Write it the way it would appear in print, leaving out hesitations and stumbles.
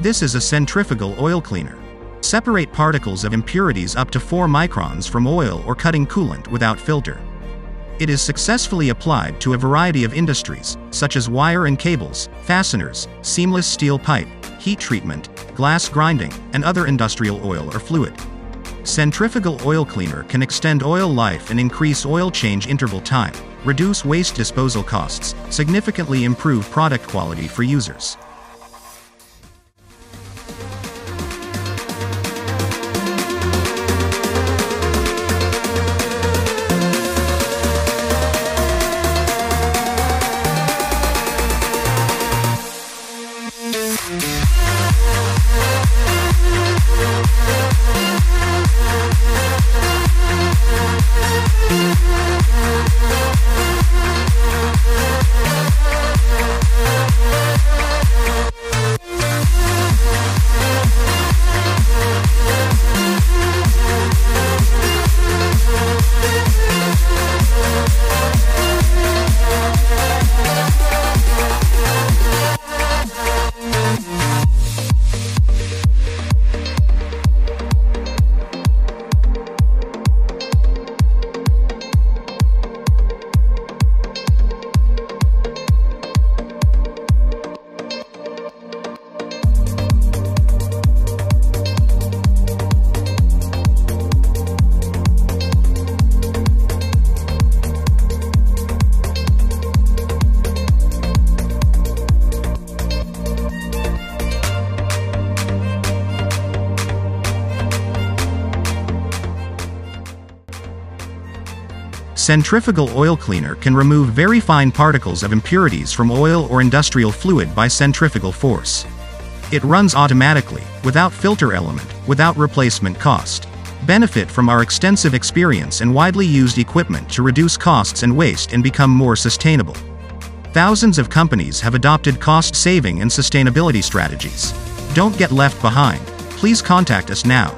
This is a centrifugal oil cleaner. Separate particles of impurities up to 4 microns from oil or cutting coolant without filter. It is successfully applied to a variety of industries, such as wire and cables, fasteners, seamless steel pipe, heat treatment, glass grinding, and other industrial oil or fluid. Centrifugal oil cleaner can extend oil life and increase oil change interval time, reduce waste disposal costs, significantly improve product quality for users. Centrifugal oil cleaner can remove very fine particles of impurities from oil or industrial fluid by centrifugal force. It runs automatically, without filter element, without replacement cost. Benefit from our extensive experience and widely used equipment to reduce costs and waste and become more sustainable. Thousands of companies have adopted cost-saving and sustainability strategies. Don't get left behind. Please contact us now.